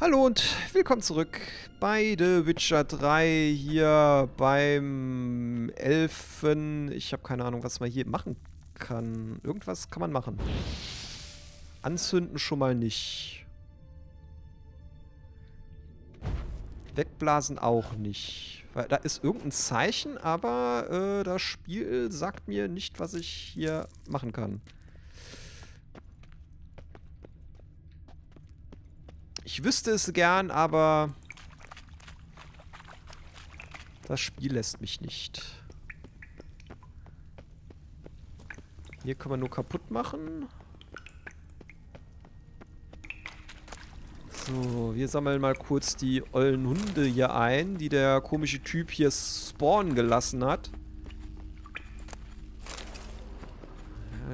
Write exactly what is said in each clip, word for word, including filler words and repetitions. Hallo und willkommen zurück bei The Witcher drei, hier beim Elfen. Ich habe keine Ahnung, was man hier machen kann. Irgendwas kann man machen. Anzünden schon mal nicht. Wegblasen auch nicht. Weil da ist irgendein Zeichen, aber äh, das Spiel sagt mir nicht, was ich hier machen kann. Ich wüsste es gern, aber das Spiel lässt mich nicht. Hier kann man nur kaputt machen. So, wir sammeln mal kurz die ollen Hunde hier ein, die der komische Typ hier spawnen gelassen hat.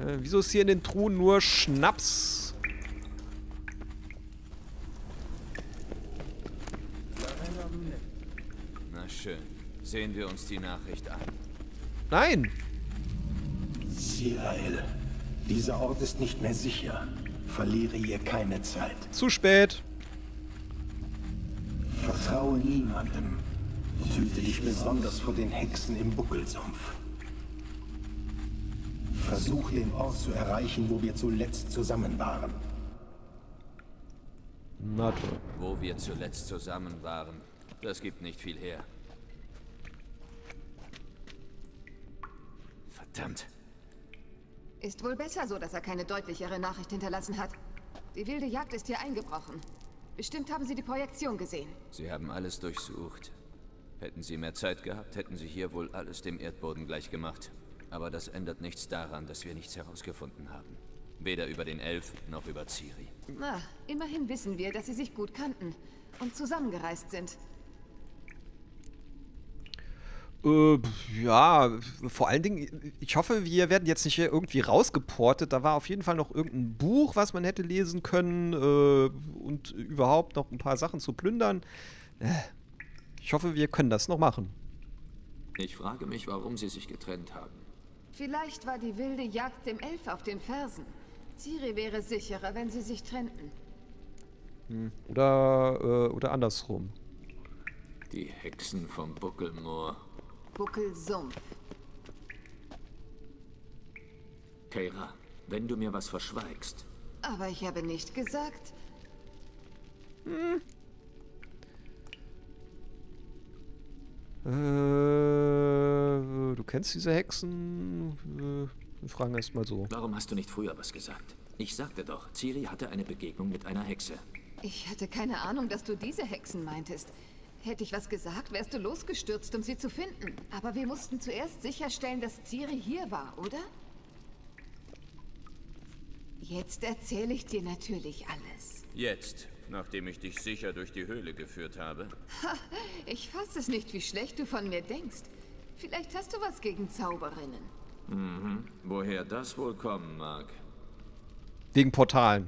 Äh, wieso ist hier in den Truhen nur Schnaps? Schön. Sehen wir uns die Nachricht an. Nein! Zirael, dieser Ort ist nicht mehr sicher. Verliere hier keine Zeit. Zu spät. Vertraue niemandem. Und hüte dich besonders vor den Hexen im Buckelsumpf. Versuch den Ort zu erreichen, wo wir zuletzt zusammen waren. Na toll. Wo wir zuletzt zusammen waren. Das gibt nicht viel her. Verdammt. Ist wohl besser so, dass er keine deutlichere Nachricht hinterlassen hat. Die wilde Jagd ist hier eingebrochen. Bestimmt haben Sie die Projektion gesehen. Sie haben alles durchsucht. Hätten Sie mehr Zeit gehabt, hätten Sie hier wohl alles dem Erdboden gleich gemacht. Aber das ändert nichts daran, dass wir nichts herausgefunden haben. Weder über den Elf, noch über Ciri. Na, immerhin wissen wir, dass Sie sich gut kannten und zusammengereist sind. Äh, ja, vor allen Dingen, ich hoffe, wir werden jetzt nicht irgendwie rausgeportet. Da war auf jeden Fall noch irgendein Buch, was man hätte lesen können äh, und überhaupt noch ein paar Sachen zu plündern. Ich hoffe, wir können das noch machen. Ich frage mich, warum sie sich getrennt haben. Vielleicht war die wilde Jagd dem Elf auf den Fersen. Ciri wäre sicherer, wenn sie sich trennten. Hm. Oder, äh, oder andersrum. Die Hexen vom Buckelmoor. Buckelsumpf. Keira, wenn du mir was verschweigst. Aber ich habe nicht gesagt. Hm. Äh, du kennst diese Hexen? Äh, wir fragen erst mal so. Warum hast du nicht früher was gesagt? Ich sagte doch, Ciri hatte eine Begegnung mit einer Hexe. Ich hatte keine Ahnung, dass du diese Hexen meintest. Hätte ich was gesagt, wärst du losgestürzt, um sie zu finden. Aber wir mussten zuerst sicherstellen, dass Ciri hier war, oder? Jetzt erzähle ich dir natürlich alles. Jetzt, nachdem ich dich sicher durch die Höhle geführt habe. Ha, ich fasse es nicht, wie schlecht du von mir denkst. Vielleicht hast du was gegen Zauberinnen. Mhm. Woher das wohl kommen mag? Wegen Portalen.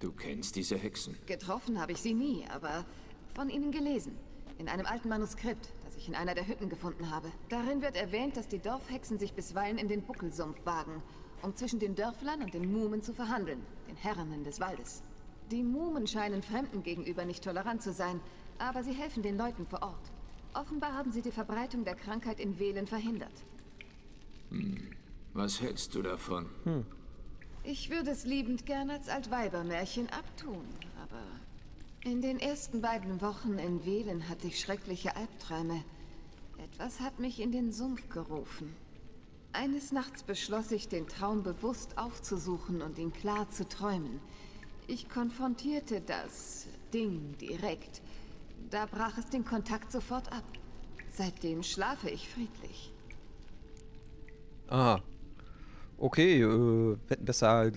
Du kennst diese Hexen? Getroffen habe ich sie nie, aber... von ihnen gelesen. In einem alten Manuskript, das ich in einer der Hütten gefunden habe. Darin wird erwähnt, dass die Dorfhexen sich bisweilen in den Buckelsumpf wagen, um zwischen den Dörflern und den Mumen zu verhandeln, den Herrinnen des Waldes. Die Mumen scheinen Fremden gegenüber nicht tolerant zu sein, aber sie helfen den Leuten vor Ort. Offenbar haben sie die Verbreitung der Krankheit in Velen verhindert. Hm. Was hältst du davon? Hm. Ich würde es liebend gern als Altweibermärchen abtun, aber... In den ersten beiden Wochen in Velen hatte ich schreckliche Albträume. Etwas hat mich in den Sumpf gerufen. Eines Nachts beschloss ich, den Traum bewusst aufzusuchen und ihn klar zu träumen. Ich konfrontierte das Ding direkt. Da brach es den Kontakt sofort ab. Seitdem schlafe ich friedlich. Aha. Okay, äh, hätten besser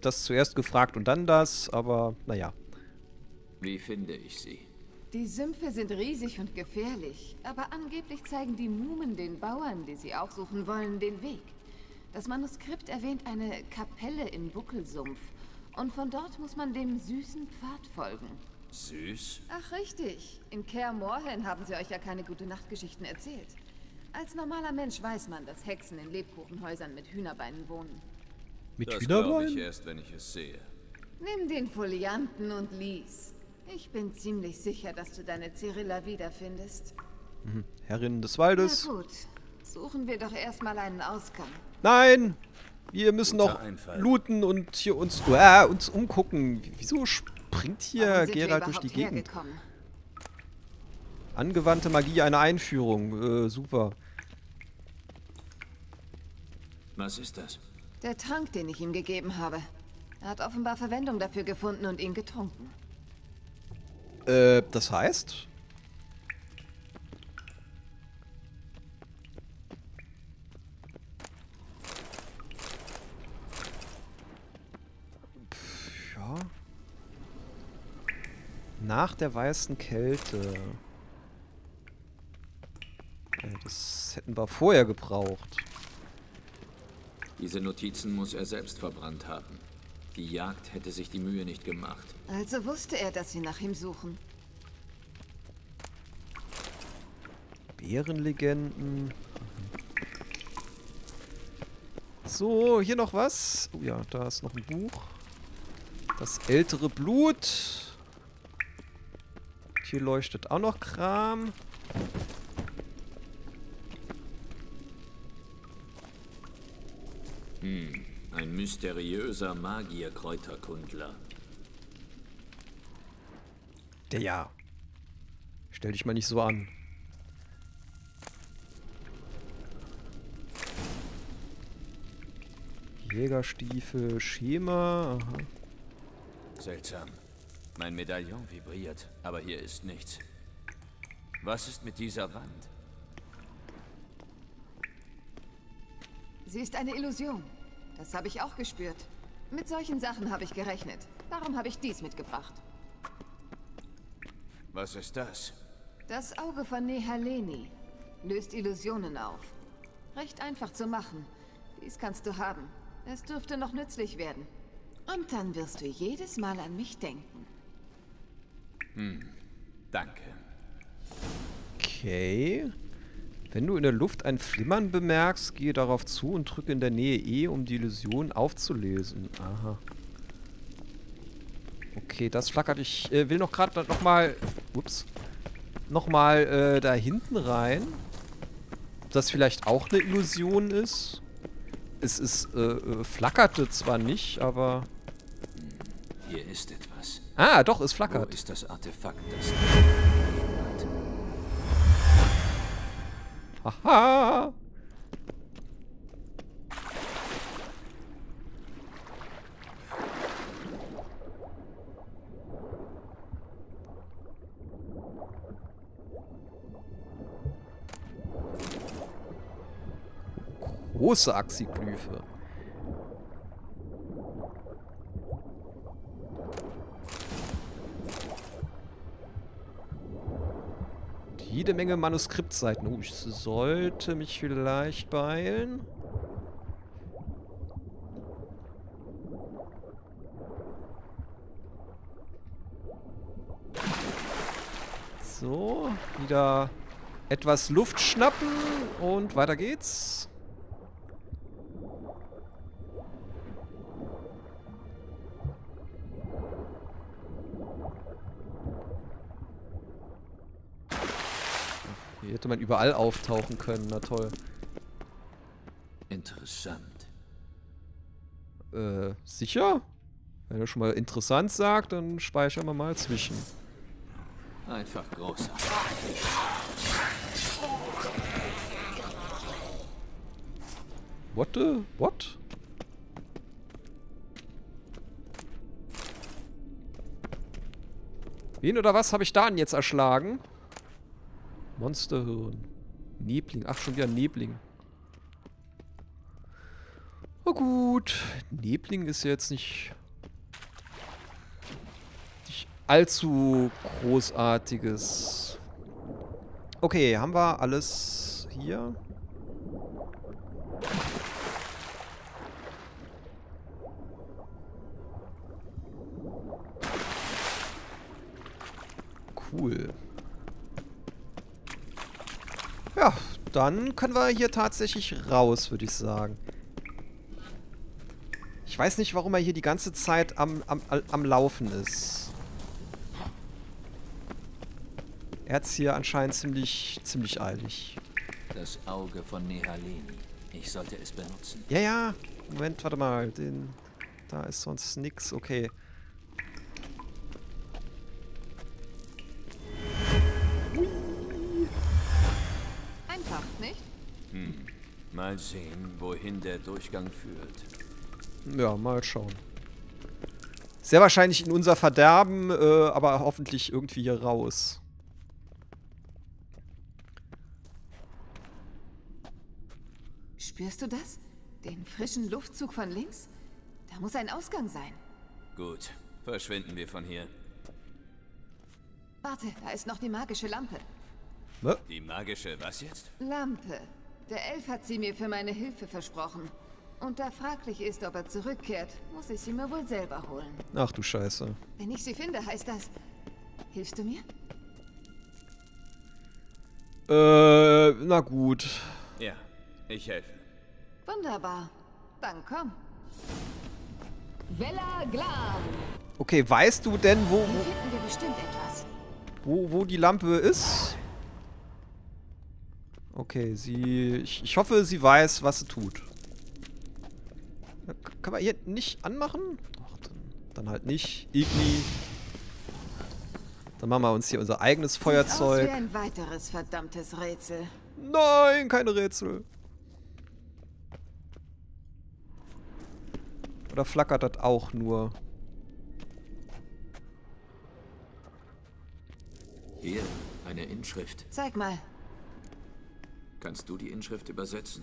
das zuerst gefragt und dann das, aber naja. Wie finde ich sie? Die Sümpfe sind riesig und gefährlich, aber angeblich zeigen die Mumen den Bauern, die sie aufsuchen wollen, den Weg. Das Manuskript erwähnt eine Kapelle im Buckelsumpf und von dort muss man dem süßen Pfad folgen. Süß? Ach richtig, in Kaer Morhen haben sie euch ja keine gute Nachtgeschichten erzählt. Als normaler Mensch weiß man, dass Hexen in Lebkuchenhäusern mit Hühnerbeinen wohnen. Mit Hühnerbeinen? Das glaube ich erst, wenn ich es sehe. Nimm den Folianten und lies. Ich bin ziemlich sicher, dass du deine Cirilla wiederfindest. Mhm. Herrin des Waldes. Na gut, suchen wir doch erstmal einen Ausgang. Nein! Wir müssen noch looten und hier uns, uh, uns umgucken. Wieso springt hier Geralt durch die Gegend? Angewandte Magie, eine Einführung. Äh, super. Was ist das? Der Trank, den ich ihm gegeben habe. Er hat offenbar Verwendung dafür gefunden und ihn getrunken. Äh, das heißt? Pff, ja. Nach der weißen Kälte. Das hätten wir vorher gebraucht. Diese Notizen muss er selbst verbrannt haben. Die Jagd hätte sich die Mühe nicht gemacht. Also wusste er, dass sie nach ihm suchen. Bärenlegenden. So, hier noch was. Oh ja, da ist noch ein Buch. Das ältere Blut. Hier leuchtet auch noch Kram. Hm, ein mysteriöser Magierkräuterkundler. Der ja. Stell dich mal nicht so an. Jägerstiefel, Schema. Aha. Seltsam. Mein Medaillon vibriert, aber hier ist nichts. Was ist mit dieser Wand? Sie ist eine Illusion. Das habe ich auch gespürt. Mit solchen Sachen habe ich gerechnet. Darum habe ich dies mitgebracht. Was ist das? Das Auge von Nehaleni. Löst Illusionen auf. Recht einfach zu machen. Dies kannst du haben. Es dürfte noch nützlich werden. Und dann wirst du jedes Mal an mich denken. Hm, danke. Okay. Wenn du in der Luft ein Flimmern bemerkst, gehe darauf zu und drücke in der Nähe E, um die Illusion aufzulösen. Aha. Okay, das flackert. Ich äh, will noch gerade nochmal... Ups. Nochmal äh, da hinten rein. Ob das vielleicht auch eine Illusion ist? Es ist, äh, äh, flackerte zwar nicht, aber... Hier ist etwas. Ah, doch, es flackert. Wo ist das Artefakt, das... Aha! Große Axiglyphe. Jede Menge Manuskriptseiten. Oh, ich sollte mich vielleicht beeilen. So, wieder etwas Luft schnappen und weiter geht's. Hätte man überall auftauchen können, na toll. Interessant. Äh, sicher? Wenn er schon mal interessant sagt, dann speichern wir mal zwischen. Einfach groß. What the? What? Wen oder was habe ich da denn jetzt erschlagen? Monsterhirn. Nebling. Ach, schon wieder Nebling. Na gut. Nebling ist ja jetzt nicht... nicht allzu großartiges. Okay, haben wir alles hier? Cool. Ja, dann können wir hier tatsächlich raus, würde ich sagen. Ich Ich weiß nicht, warum er hier die ganze Zeit am, am, am Laufen ist. Er hat's hier anscheinend ziemlich, ziemlich eilig. Das Auge von Nehaleni. Ich sollte es benutzen. Ja, ja. Moment, warte mal. Den, da ist sonst nix. Okay. Einfach, nicht? Hm. Mal sehen, wohin der Durchgang führt. Ja, mal schauen. Sehr wahrscheinlich in unser Verderben, äh, aber hoffentlich irgendwie hier raus. Spürst du das? Den frischen Luftzug von links? Da muss ein Ausgang sein. Gut, verschwinden wir von hier. Warte, da ist noch die magische Lampe. Ne? Die magische was jetzt? Lampe. Der Elf hat sie mir für meine Hilfe versprochen. Und da fraglich ist, ob er zurückkehrt, muss ich sie mir wohl selber holen. Ach du Scheiße. Wenn ich sie finde, heißt das... Hilfst du mir? Äh, na gut. Ja, ich helfe. Wunderbar. Dann komm. Vella Glar. Okay, weißt du denn, wo... Hier finden wir bestimmt etwas. Wo, wo die Lampe ist? Okay, sie... Ich, ich hoffe, sie weiß, was sie tut. Kann man hier nicht anmachen? Ach, dann, dann halt nicht. Igni. Dann machen wir uns hier unser eigenes Feuerzeug. Sieht aus wie ein weiteres verdammtes Rätsel. Nein, keine Rätsel. Oder flackert das auch nur? Hier, eine Inschrift. Zeig mal. Kannst du die Inschrift übersetzen?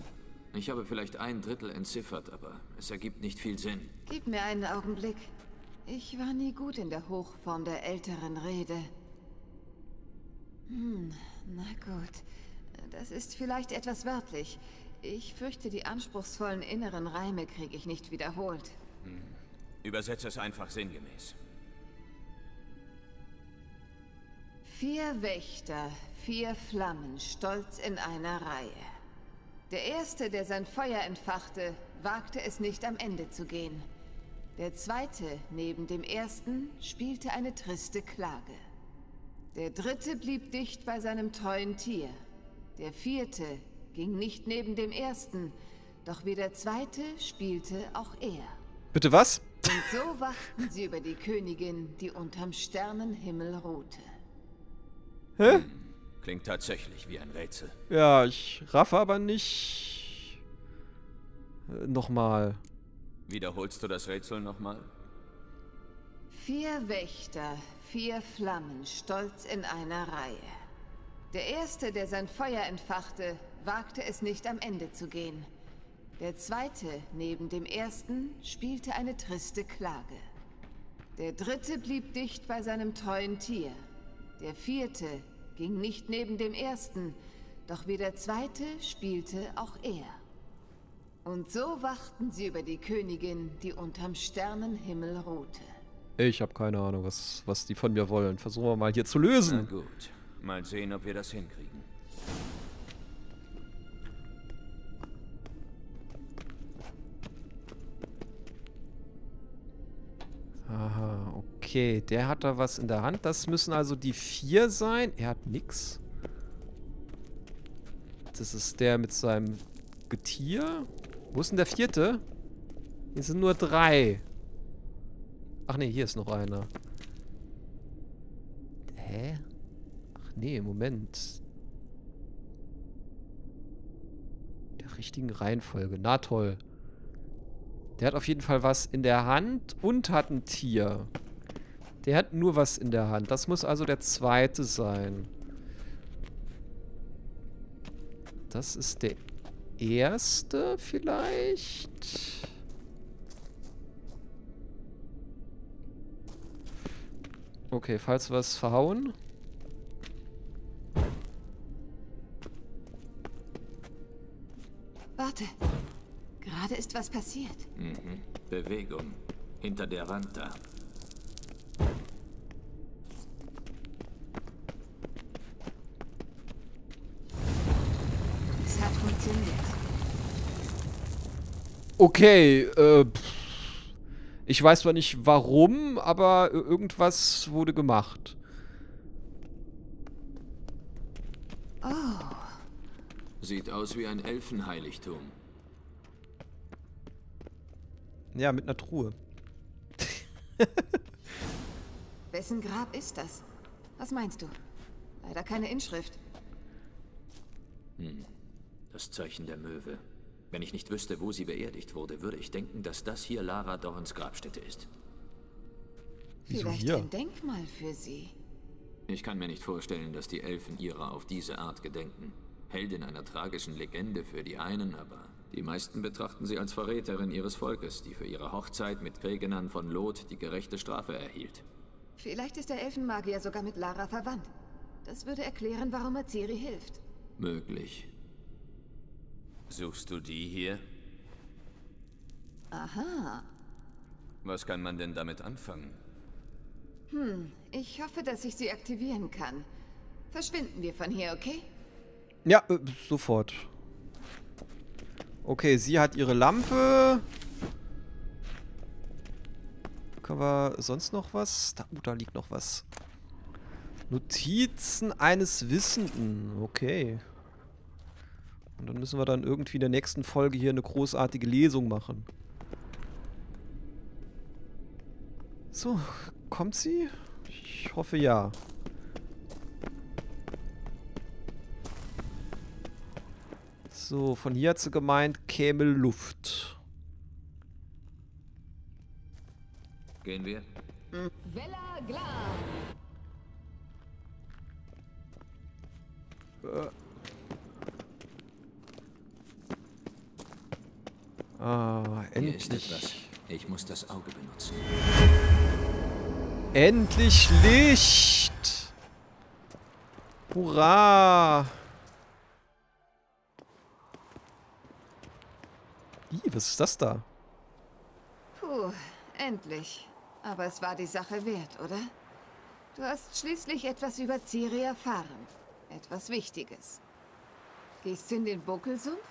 Ich habe vielleicht ein Drittel entziffert, aber es ergibt nicht viel Sinn. Gib mir einen Augenblick. Ich war nie gut in der Hochform der älteren Rede. Hm, na gut. Das ist vielleicht etwas wörtlich. Ich fürchte, die anspruchsvollen inneren Reime kriege ich nicht wiederholt. Übersetze es einfach sinngemäß. Vier Wächter, vier Flammen, stolz in einer Reihe. Der Erste, der sein Feuer entfachte, wagte es nicht, am Ende zu gehen. Der Zweite, neben dem Ersten, spielte eine triste Klage. Der Dritte blieb dicht bei seinem treuen Tier. Der Vierte ging nicht neben dem Ersten, doch wie der Zweite spielte auch er. Bitte was? Und so wachten sie über die Königin, die unterm Sternenhimmel ruhte. Hä? Klingt tatsächlich wie ein Rätsel. Ja, ich raffe aber nicht... Äh, nochmal. Wiederholst du das Rätsel nochmal? Vier Wächter, vier Flammen, stolz in einer Reihe. Der Erste, der sein Feuer entfachte, wagte es nicht, am Ende zu gehen. Der Zweite, neben dem Ersten, spielte eine triste Klage. Der Dritte blieb dicht bei seinem treuen Tier. Der Vierte ging nicht neben dem Ersten, doch wie der Zweite spielte auch er. Und so wachten sie über die Königin, die unterm Sternenhimmel ruhte. Ich habe keine Ahnung, was, was die von mir wollen. Versuchen wir mal hier zu lösen. Na gut, mal sehen, ob wir das hinkriegen. Aha, okay. Der hat da was in der Hand. Das müssen also die vier sein. Er hat nix. Das ist der mit seinem Getier. Wo ist denn der vierte? Hier sind nur drei. Ach nee, hier ist noch einer. Hä? Ach nee, Moment. Der richtigen Reihenfolge. Na toll. Der hat auf jeden Fall was in der Hand und hat ein Tier. Der hat nur was in der Hand. Das muss also der zweite sein. Das ist der erste vielleicht. Okay, falls wir es verhauen. Warte. Gerade ist was passiert. Mhm. Bewegung. Hinter der Wand da. Es hat funktioniert. Okay, äh, pff, Ich weiß zwar nicht warum, aber irgendwas wurde gemacht. Oh. Sieht aus wie ein Elfenheiligtum. Ja, mit einer Truhe. Wessen Grab ist das? Was meinst du? Leider keine Inschrift. Hm. Das Zeichen der Möwe. Wenn ich nicht wüsste, wo sie beerdigt wurde, würde ich denken, dass das hier Lara Dorrens Grabstätte ist. Wieso vielleicht hier? Ein Denkmal für sie. Ich kann mir nicht vorstellen, dass die Elfen ihrer auf diese Art gedenken. Heldin einer tragischen Legende für die einen, aber die meisten betrachten sie als Verräterin ihres Volkes, die für ihre Hochzeit mit Kregenn von Loth die gerechte Strafe erhielt. Vielleicht ist der Elfenmagier sogar mit Lara verwandt. Das würde erklären, warum er Ciri hilft. Möglich. Suchst du die hier? Aha. Was kann man denn damit anfangen? Hm, ich hoffe, dass ich sie aktivieren kann. Verschwinden wir von hier, okay? Ja, äh, sofort. Okay, sie hat ihre Lampe. Können wir sonst noch was? Da, oh, da liegt noch was. Notizen eines Wissenden. Okay. Und dann müssen wir dann irgendwie in der nächsten Folge hier eine großartige Lesung machen. So, kommt sie? Ich hoffe ja. So, von hier hat sie gemeint, käme Luft. Gehen wir. Vella Glar. Äh. Ah, endlich. Hier ist etwas. Ich muss das Auge benutzen. Endlich Licht! Hurra! Ih, was ist das da? Puh, endlich. Aber es war die Sache wert, oder? Du hast schließlich etwas über Ciri erfahren. Etwas Wichtiges. Gehst du in den Buckelsumpf?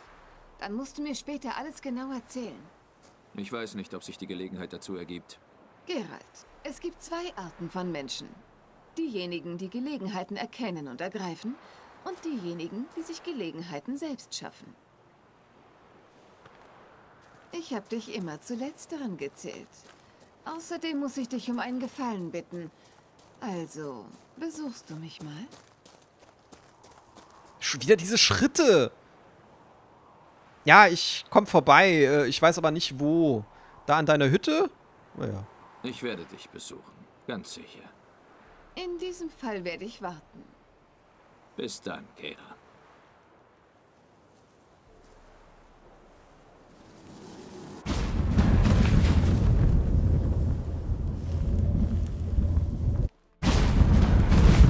Dann musst du mir später alles genau erzählen. Ich weiß nicht, ob sich die Gelegenheit dazu ergibt. Geralt, es gibt zwei Arten von Menschen. Diejenigen, die Gelegenheiten erkennen und ergreifen, und diejenigen, die sich Gelegenheiten selbst schaffen. Ich habe dich immer zu letzteren gezählt. Außerdem muss ich dich um einen Gefallen bitten. Also, besuchst du mich mal? Schon wieder diese Schritte! Ja, ich komm vorbei. Ich weiß aber nicht, wo. Da an deiner Hütte? Naja. Ich werde dich besuchen. Ganz sicher. In diesem Fall werde ich warten. Bis dann, Keira.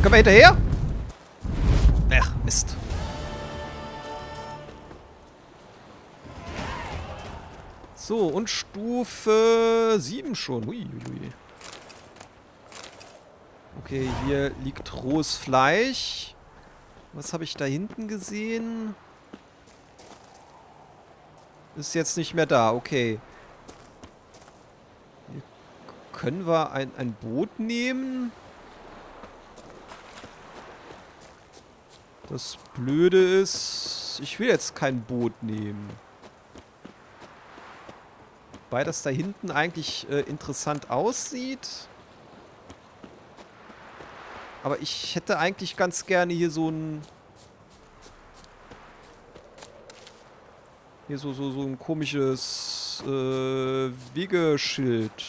Können wir hinterher? Ach, Mist. So, und Stufe sieben schon. Uiuiui. Okay, hier liegt rohes Fleisch. Was habe ich da hinten gesehen? Ist jetzt nicht mehr da, okay. Hier können wir ein, ein Boot nehmen? Das Blöde ist, ich will jetzt kein Boot nehmen. Wobei das da hinten eigentlich äh, interessant aussieht. Aber ich hätte eigentlich ganz gerne hier so ein... Hier so, so, so ein komisches äh, Wegeschild.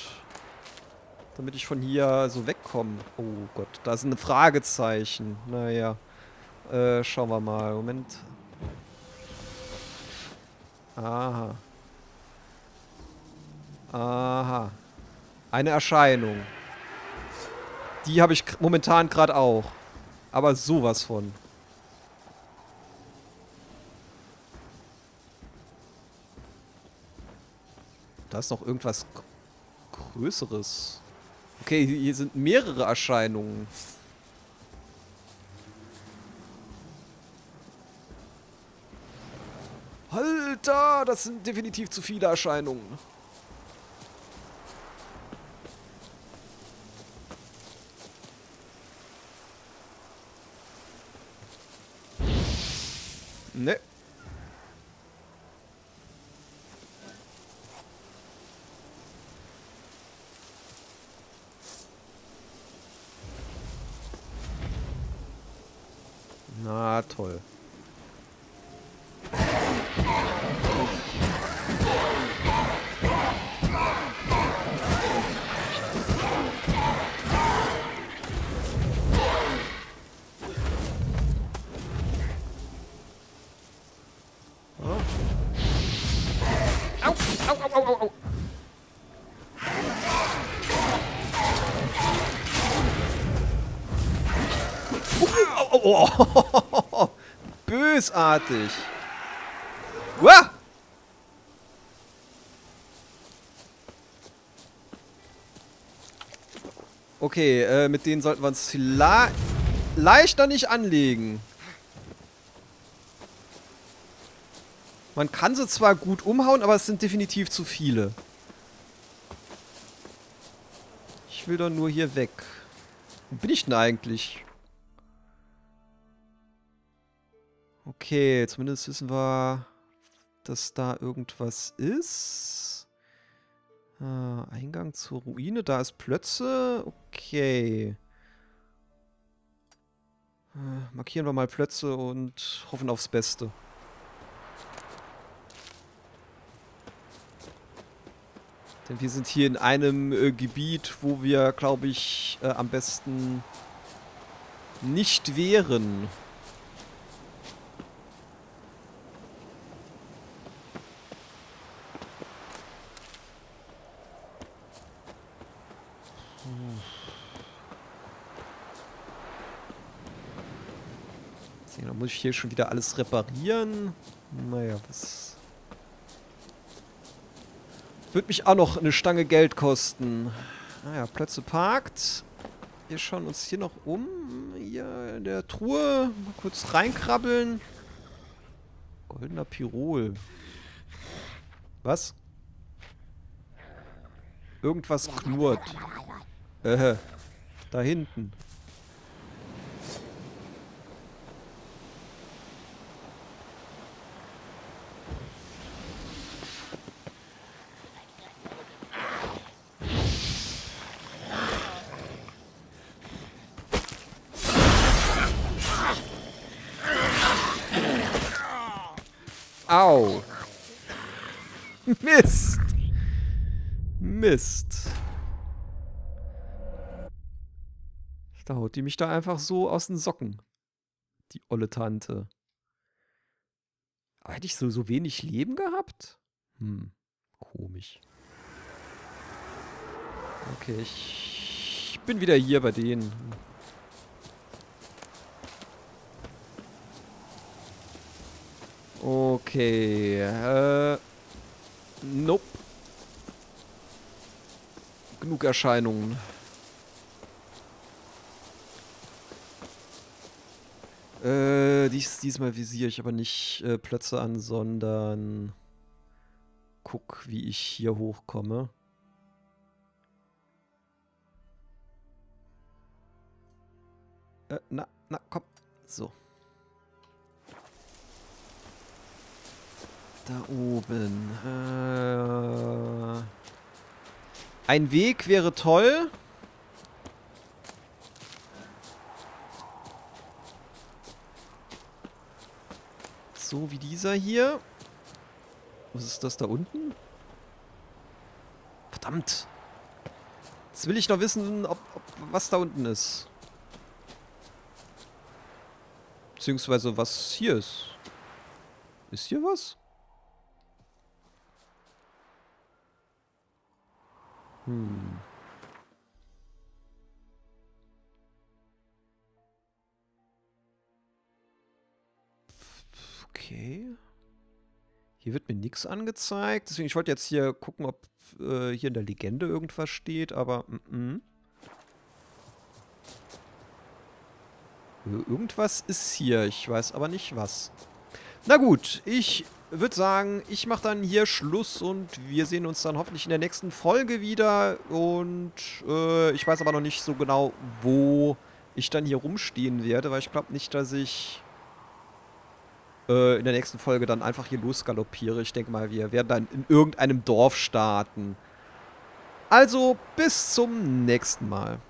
Damit ich von hier so wegkomme. Oh Gott, da ist ein Fragezeichen. Naja, äh, schauen wir mal. Moment. Aha. Aha. Eine Erscheinung. Die habe ich momentan gerade auch. Aber sowas von. Da ist noch irgendwas Größeres. Okay, hier sind mehrere Erscheinungen. Alter, das sind definitiv zu viele Erscheinungen. Ne. Na toll. Oh, bösartig. Uah! Okay, äh, mit denen sollten wir uns vielleicht leichter nicht anlegen. Man kann sie zwar gut umhauen, aber es sind definitiv zu viele. Ich will doch nur hier weg. Wo bin ich denn eigentlich? Okay, zumindest wissen wir, dass da irgendwas ist. Ah, Eingang zur Ruine, da ist Plötze. Okay. Ah, markieren wir mal Plötze und hoffen aufs Beste. Denn wir sind hier in einem äh, Gebiet, wo wir, glaube ich, äh, am besten nicht wären. Muss ich hier schon wieder alles reparieren? Naja, das wird mich auch noch eine Stange Geld kosten. Naja, Plötze parkt. Wir schauen uns hier noch um. Hier in der Truhe. Mal kurz reinkrabbeln. Goldener Pirol. Was? Irgendwas knurrt. Äh, da hinten. Au. Mist. Mist. Da haut die mich da einfach so aus den Socken. Die olle Tante. Aber hätte ich so, so wenig Leben gehabt? Hm. Komisch. Okay, ich bin wieder hier bei denen. Okay, äh, nope. Genug Erscheinungen. Äh, dies, diesmal visiere ich aber nicht äh, Plötze an, sondern guck, wie ich hier hochkomme. Äh, na, na, komm. So. Da oben. Äh, ein Weg wäre toll. So wie dieser hier. Was ist das da unten? Verdammt. Jetzt will ich noch wissen, ob, ob was da unten ist. Beziehungsweise was hier ist. Ist hier was? Hm. Okay. Hier wird mir nichts angezeigt. Deswegen, ich wollte jetzt hier gucken, ob äh, hier in der Legende irgendwas steht, aber... M-m. Irgendwas ist hier. Ich weiß aber nicht, was. Na gut, ich... Ich würde sagen, ich mache dann hier Schluss und wir sehen uns dann hoffentlich in der nächsten Folge wieder. Und äh, ich weiß aber noch nicht so genau, wo ich dann hier rumstehen werde, weil ich glaube nicht, dass ich äh, in der nächsten Folge dann einfach hier losgaloppiere. Ich denke mal, wir werden dann in irgendeinem Dorf starten. Also, bis zum nächsten Mal.